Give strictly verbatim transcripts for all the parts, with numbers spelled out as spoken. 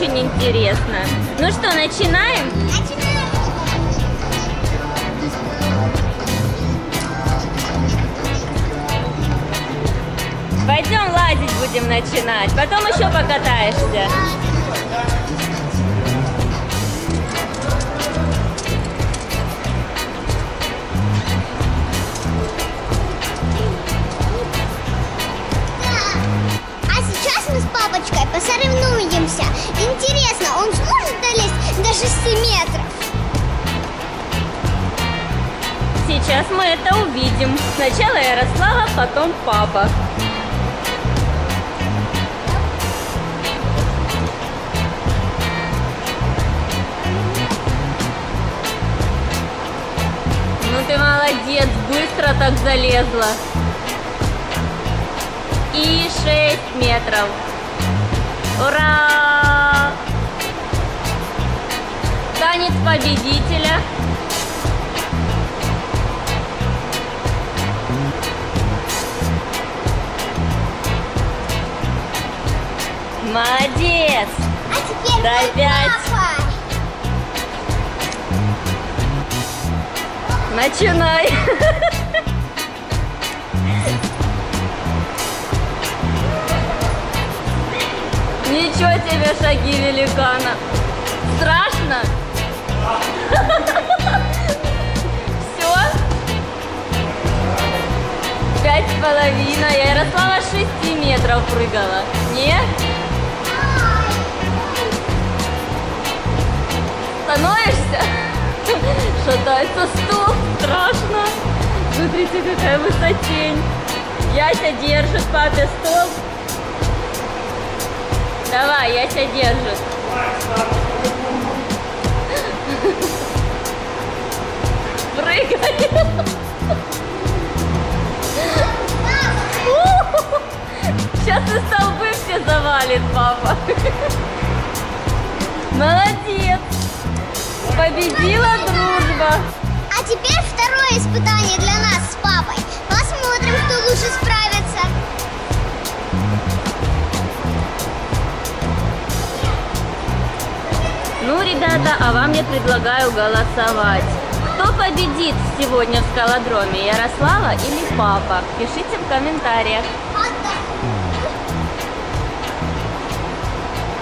очень интересно. Ну что, начинаем? Начинаем. Пойдем лазить будем начинать. Потом еще покатаешься. Посоревнуемся. Интересно, он сможет долезть до шести метров? Сейчас мы это увидим. Сначала Ярослава, потом папа. Ну ты молодец, быстро так залезла. И шесть метров. Ура! Танец победителя. Молодец! А теперь до пять. Начинай! Ничего тебе шаги великана. Страшно? Все? Пять с половиной. Я, Ярослава, с шести метров прыгала. Нет? Становишься? Шатается стул. Страшно. Смотрите, какая высотень. Яся держит папе стол. Давай, я тебя держу. Прыгай. Сейчас и столбы все завалит, папа. Молодец. Победила дружба. А теперь второе испытание для нас с папой. Посмотрим, кто лучше справится. Ну, ребята, а вам я предлагаю голосовать. Кто победит сегодня в скалодроме, Ярослава или папа? Пишите в комментариях.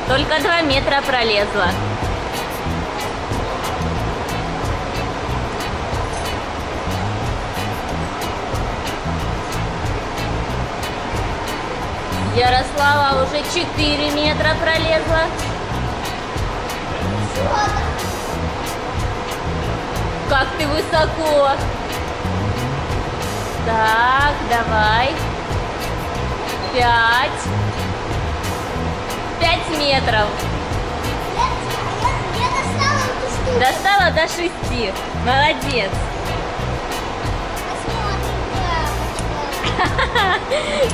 Только два метра пролезла. Ярослава уже четыре метра пролезла. Как ты высоко. Так, давай. Пять. Пять метров. Я, я, я достала, достала до шести. Молодец.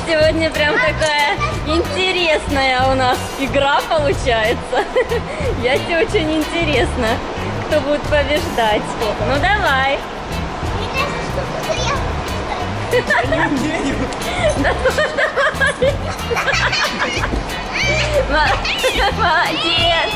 Сегодня прям такая интересная у нас игра получается. Ясе очень интересно, кто будет побеждать. Ну давай. Молодец.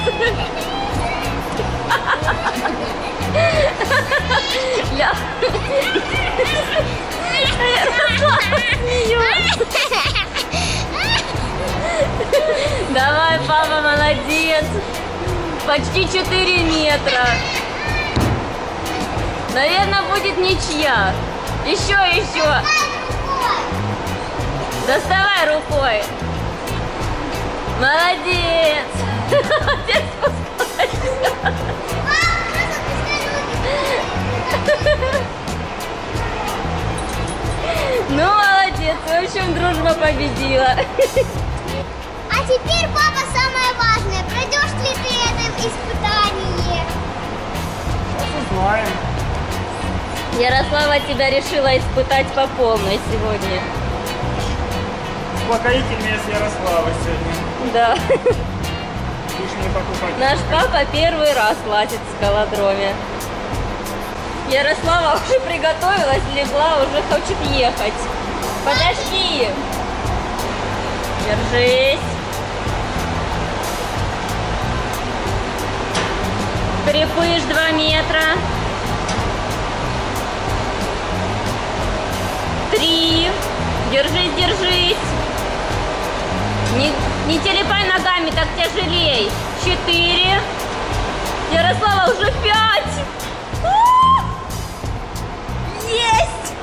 Давай, папа, молодец. Почти четыре метра. Наверное, будет ничья. Еще, еще. Доставай рукой. Молодец. Молодец, спускайся. Ну, молодец. В общем, дружба победила. А теперь, папа, самое важное. Пройдешь ли ты это испытание? Сейчас узнаем. Ярослава тебя решила испытать по полной сегодня. Успокоительная с Ярославой сегодня. Да. Лишние покупатели. Наш папа первый раз лазит в скалодроме. Ярослава уже приготовилась, легла, уже хочет ехать. Подожди. Держись. Перепыш два метра. Три. Держись, держись. Не, не телепай ногами, так тяжелей. Четыре. Ярослава, уже пять. Есть!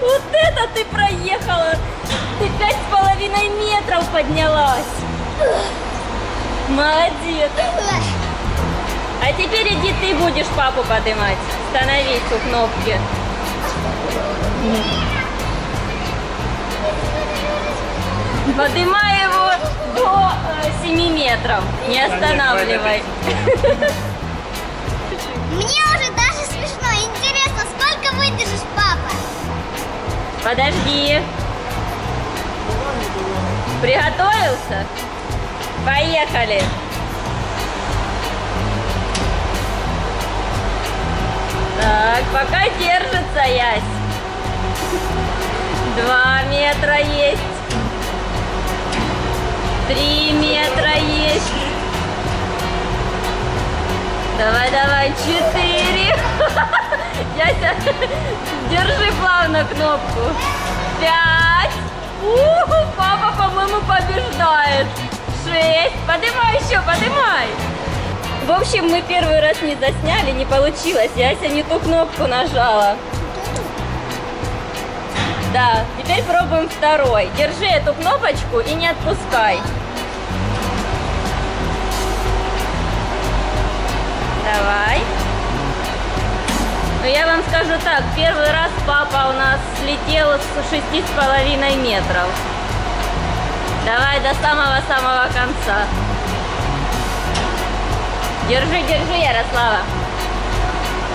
Вот это ты проехала. Ты пять с половиной метров поднялась. Молодец. А теперь иди ты будешь папу поднимать. Становись у кнопки. Поднимай его до семи метров. Не останавливай. Мне уже даже смешно. Интересно, сколько выдержишь, папа? Подожди. Приготовился? Поехали. Так, пока держится, Ясь. Два метра есть. Три метра есть. Давай, давай, четыре. Яся, держи плавно кнопку. Пять. У-ху, папа, по-моему, побеждает. Шесть. Поднимай еще, поднимай. В общем, мы первый раз не засняли, не получилось. Яся не ту кнопку нажала. Да, теперь пробуем второй. Держи эту кнопочку и не отпускай. Давай. Ну, я вам скажу так, первый раз папа у нас слетел с шести с половиной метров. Давай до самого-самого конца. Держи, держи, Ярослава.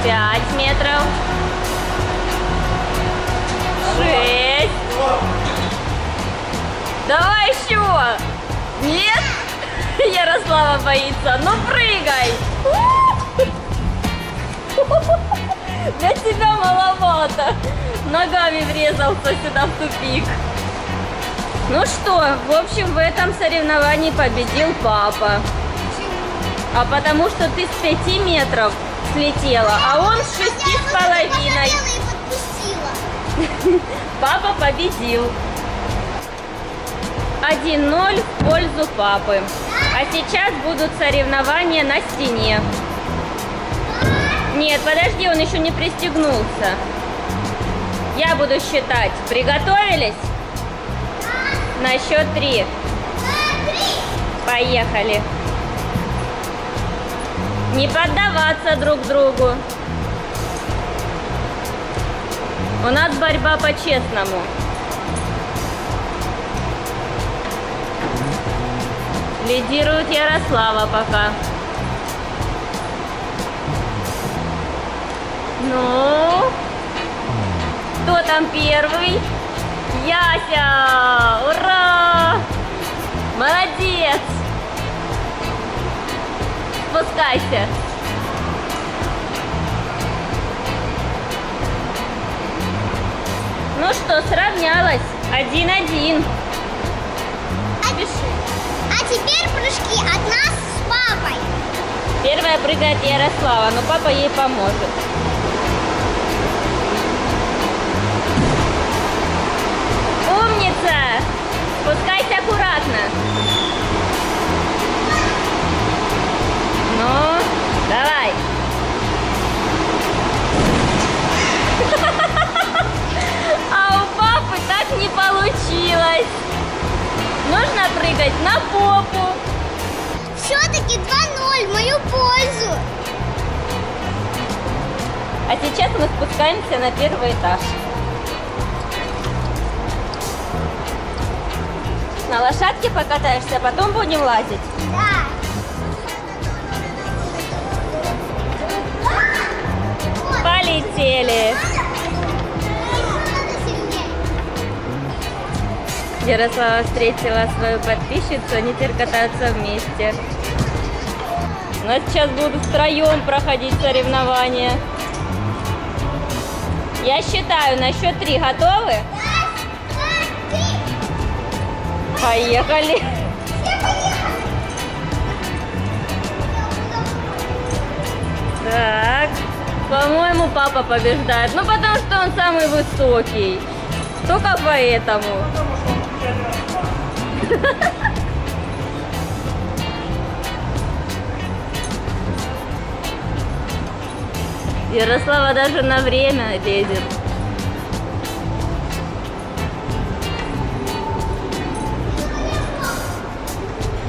Пять метров. Шесть. Давай еще. Нет? Ярослава боится. Ну прыгай. Для тебя маловато. Ногами врезался сюда в тупик. Ну что, в общем, в этом соревновании победил папа. А потому что ты с пяти метров слетела, а он с шести с половиной. Папа победил. один ноль в пользу папы. А сейчас будут соревнования на стене. Нет, подожди, он еще не пристегнулся. Я буду считать. Приготовились? На счет три. Поехали. Не поддаваться друг другу. У нас борьба по-честному. Лидирует Ярослава пока. Ну, кто там первый? Яся! Ура! Молодец! Спускайся. Ну что, сравнялась. один-один. А, а теперь прыжки от нас с папой. Первая прыгает Ярослава, но папа ей поможет. Умница! Спускайся аккуратно. Ну, давай. А у папы так не получилось. Нужно прыгать на попу. Все-таки два ноль в мою пользу. А сейчас мы спускаемся на первый этаж. На лошадке покатаешься, а потом будем лазить. Да. Полетели. Ярослава встретила свою подписчицу, они теперь катаются вместе. У нас сейчас будут втроем проходить соревнования. Я считаю, на счет три. Готовы? Поехали. Так, по-моему, папа побеждает. Ну, потому что он самый высокий. Только поэтому. Ярослава даже на время лезет.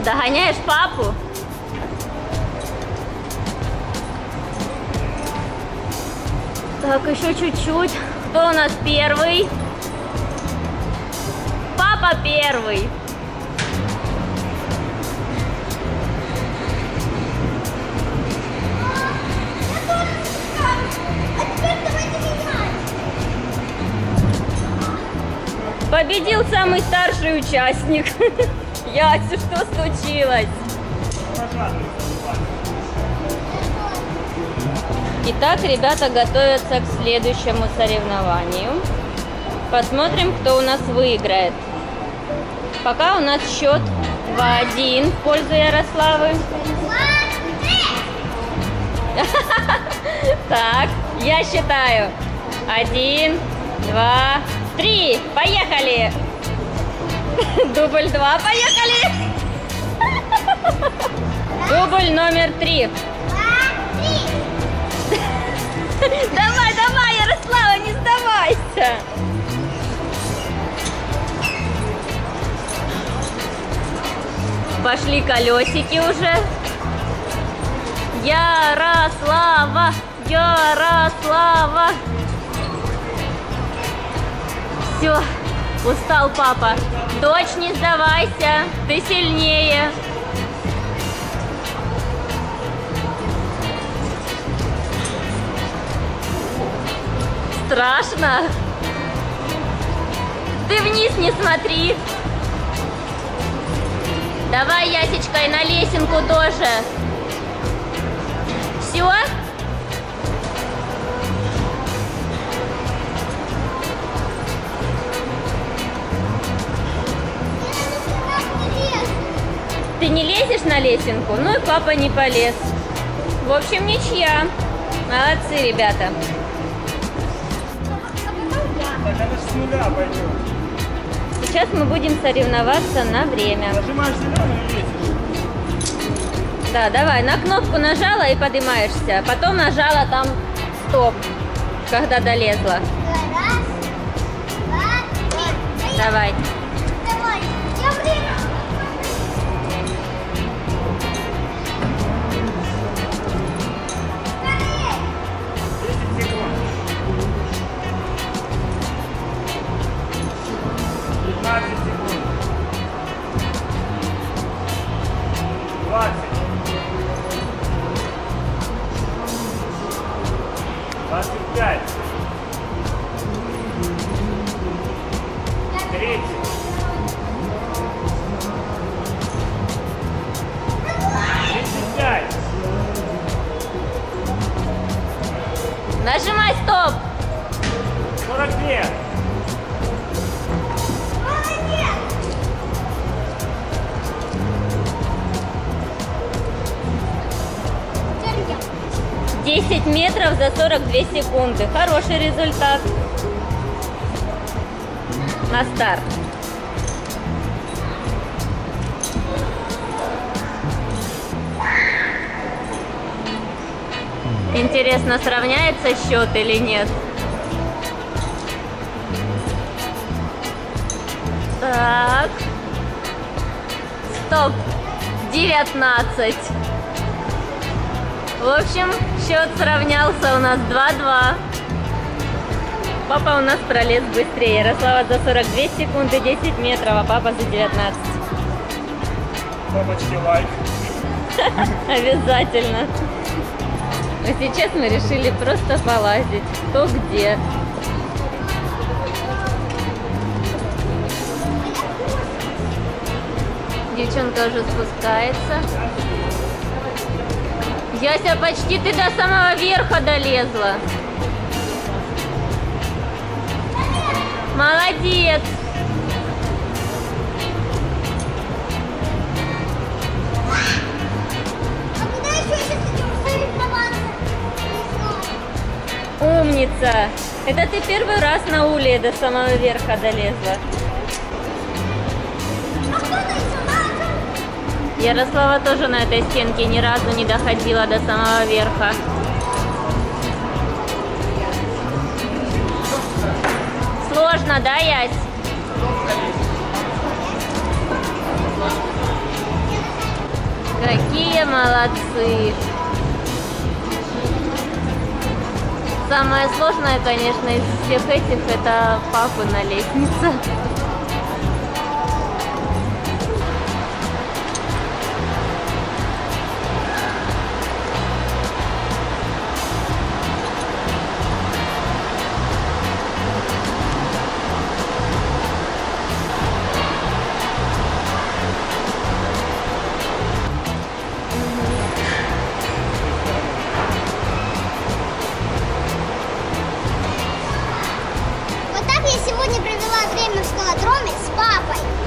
Догоняешь папу? Так, еще чуть-чуть. Кто у нас первый? Папа первый. Победил самый старший участник. Ясю, что случилось? Итак, ребята готовятся к следующему соревнованию. Посмотрим, кто у нас выиграет. Пока у нас счет два один в пользу Ярославы. Так, я считаю. Один, два, три. Поехали! Дубль два, поехали! Дубль номер три. Давай, давай, Ярослава, не сдавайся! Пошли колесики уже. Ярослава, Ярослава. Все, устал папа. Дочь, не сдавайся, ты сильнее. Страшно? Ты вниз не смотри. Давай, Ясечка, и на лесенку тоже. Все? Ты не лезешь на лесенку? Ну и папа не полез. В общем, ничья. Молодцы, ребята. Сейчас мы будем соревноваться на время. Нажимаешь зеленую и лезешь. Да, давай, на кнопку нажала и поднимаешься. Потом нажала там стоп, когда долезла. Раз, два, три. Давай. Давай. Нажимай стоп. сорок две. Молодец. десять метров за сорок две секунды. Хороший результат. На старт. Интересно, сравняется счет или нет? Так. Стоп. девятнадцать. В общем, счет сравнялся у нас два-два. Папа у нас пролез быстрее. Ярослава за сорок две секунды десять метров, а папа за девятнадцать. Папочки лайк. Обязательно. А сейчас мы решили просто полазить, кто где. Девчонка уже спускается. Яся, почти ты до самого верха долезла. Молодец! А куда еще сейчас идем соревноваться? умница! Это ты первый раз на уле до самого верха долезла. Ярослава тоже на этой стенке ни разу не доходила до самого верха. Сложно, да, Ясь? Какие молодцы! Самое сложное, конечно, из всех этих, это папу на лестнице. Сегодня провела время в скалодроме с папой.